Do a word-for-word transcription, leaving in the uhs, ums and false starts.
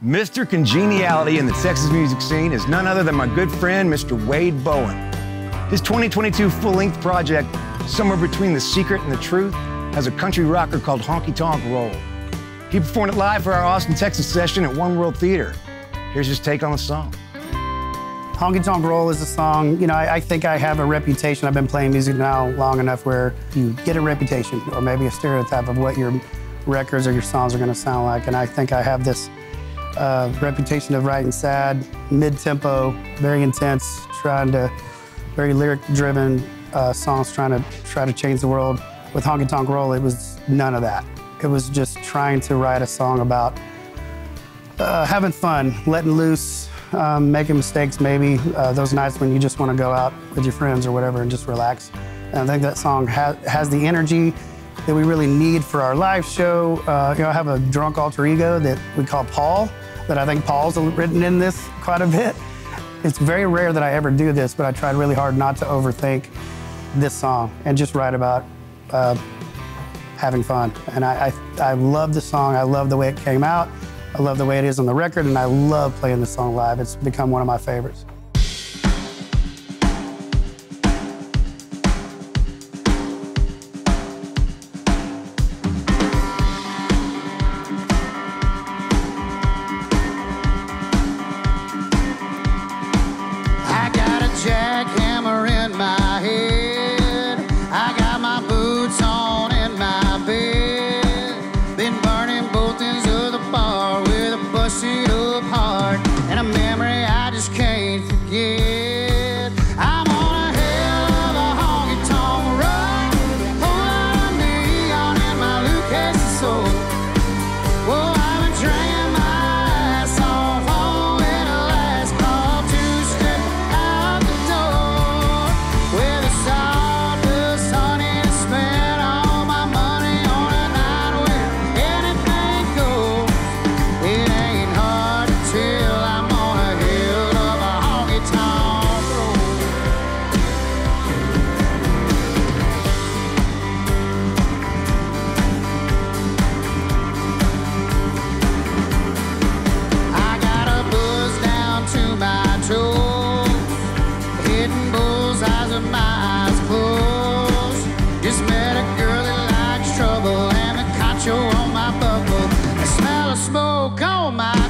Mister Congeniality in the Texas music scene is none other than my good friend, Mister Wade Bowen. His twenty twenty-two full-length project, Somewhere Between the Secret and the Truth, has a country rocker called Honky Tonk Roll. He performed it live for our Austin, Texas session at One World Theater. Here's his take on the song. Honky Tonk Roll is a song, you know, I, I think I have a reputation. I've been playing music now long enough where you get a reputation or maybe a stereotype of what your records or your songs are gonna sound like. And I think I have this Uh, reputation of right and sad, mid-tempo, very intense, trying to, very lyric-driven uh, songs, trying to try to change the world. With Honky Tonk Roll, it was none of that. It was just trying to write a song about uh, having fun, letting loose, um, making mistakes maybe, uh, those nights when you just want to go out with your friends or whatever and just relax. And I think that song ha has the energy that we really need for our live show. Uh, you know, I have a drunk alter ego that we call Paul, that I think Paul's written in this quite a bit. It's very rare that I ever do this, but I tried really hard not to overthink this song and just write about uh, having fun. And I, I, I love the song. I love the way it came out. I love the way it is on the record, and I love playing this song live. It's become one of my favorites. Oh my.